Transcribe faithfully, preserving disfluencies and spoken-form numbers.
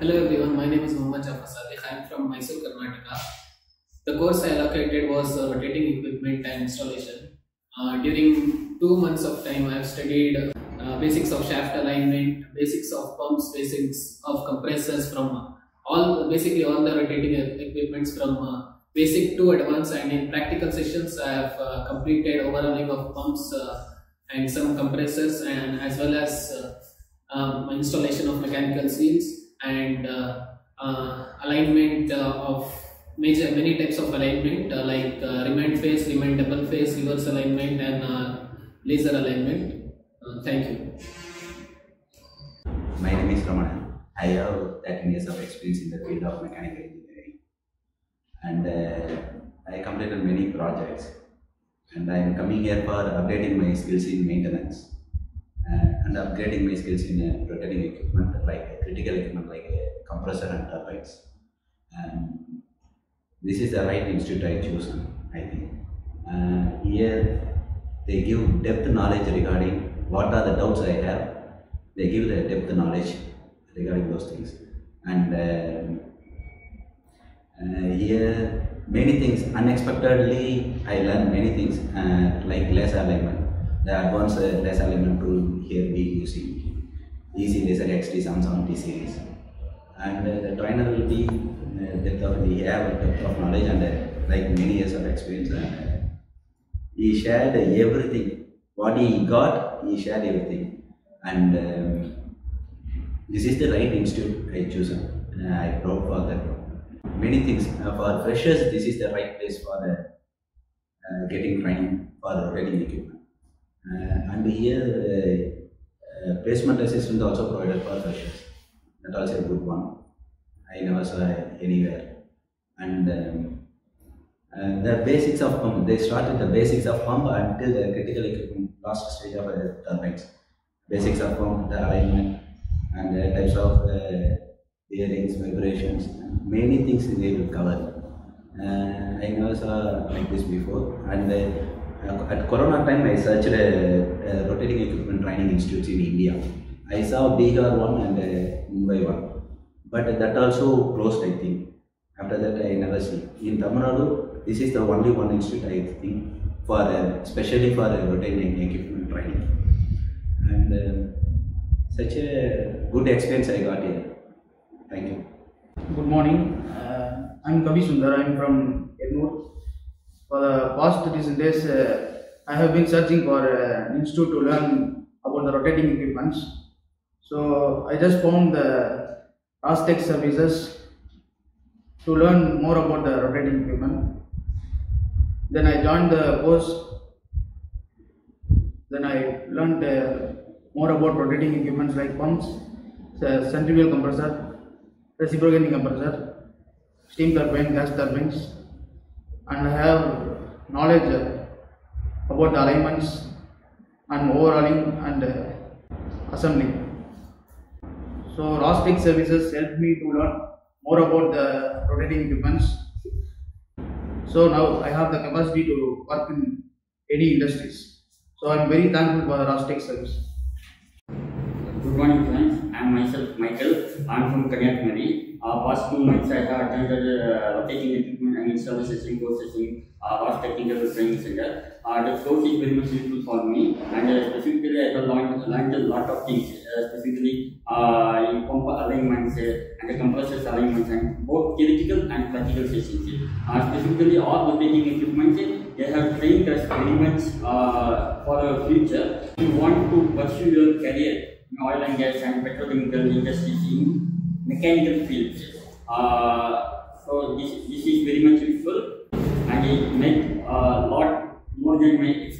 Hello everyone, my name is Muhammad Chabasadik. I am from Mysore, Karnataka. The course I allocated was uh, rotating equipment and installation. Uh, during two months of time, I have studied uh, basics of shaft alignment, basics of pumps, basics of compressors from all basically all the rotating equipments from uh, basic to advanced, and in practical sessions I have uh, completed overhauling of pumps uh, and some compressors, and as well as uh, um, installation of mechanical seals and uh, uh, alignment uh, of major many types of alignment uh, like uh, remand phase, remand double phase, reverse alignment and uh, laser alignment. Uh, thank you. My name is Ramanan. I have thirteen years of experience in the field of mechanical engineering, and uh, I completed many projects, and I am coming here for updating my skills in maintenance uh, and upgrading my skills in uh, rotating equipment like uh, critical equipment like uh, compressor and turbines. Um, this is the right institute I chosen, I think. Uh, here they give depth knowledge regarding what are the doubts I have. They give the depth knowledge regarding those things, and uh, Uh, here many things unexpectedly I learned many things uh, like laser alignment, the advanced uh, laser alignment tool here we using Easy Laser X T Samsung T series, and uh, the trainer will be uh, depth of the have depth of knowledge and uh, like many years of experience, and uh, he shared everything what he got, he shared everything, and um, this is the right institute I chosen, and I proud for that. Many things uh, for freshers, this is the right place for uh, uh, getting training for rotating equipment, uh, and here uh, uh, placement assistance also provided for freshers. That also a good one. I never saw anywhere, and um, uh, the basics of pump. They started the basics of pump until the critical equipment last stage of uh, turbines. Basics of pump, the alignment, and the types of uh, bearings, vibrations, many things they will cover. Uh, I never saw like this before, and uh, at Corona time I searched uh, uh, rotating equipment training institutes in India. I saw D E R one and uh, Mumbai one, but that also closed, I think. After that I never see. In Tamil Nadu, this is the only one institute I think for uh, especially for uh, rotating equipment training, and uh, such a good experience I got here. Thank you. Good morning. Uh, I'm Kabhi Sundara. I'm from Edinburgh. For the past thirty days, uh, I have been searching for uh, an institute to learn about the rotating equipments. So I just found the RASE Tech Services to learn more about the rotating equipment. Then I joined the course. Then I learned uh, more about rotating equipments like pumps, centrifugal compressor, reciprocating compressor, steam turbine, gas turbines, and I have knowledge about the alignments and overhauling and uh, assembling. So RASE Tech Services helped me to learn more about the rotating equipments. So now I have the capacity to work in any industries. So I am very thankful for the RASE Tech Services. Good morning friends, I am myself Michael, I am from Kanyakumari. Uh, past two months I have attended uh, rotating equipment and installation courses in uh, RASE Technical Training Center. Uh, the course is very much useful for me, and uh, specifically I have learned, learned a lot of things, uh, specifically uh, in pump alignments uh, and the compressors alignments, and both theoretical and practical sessions. Uh, specifically all rotating equipments, they have trained us very much uh, for the future. If you want to pursue your career in oil and gas and petrochemical industries in mechanical fields. Uh, so this, this is very much useful, and it makes a uh, lot more than my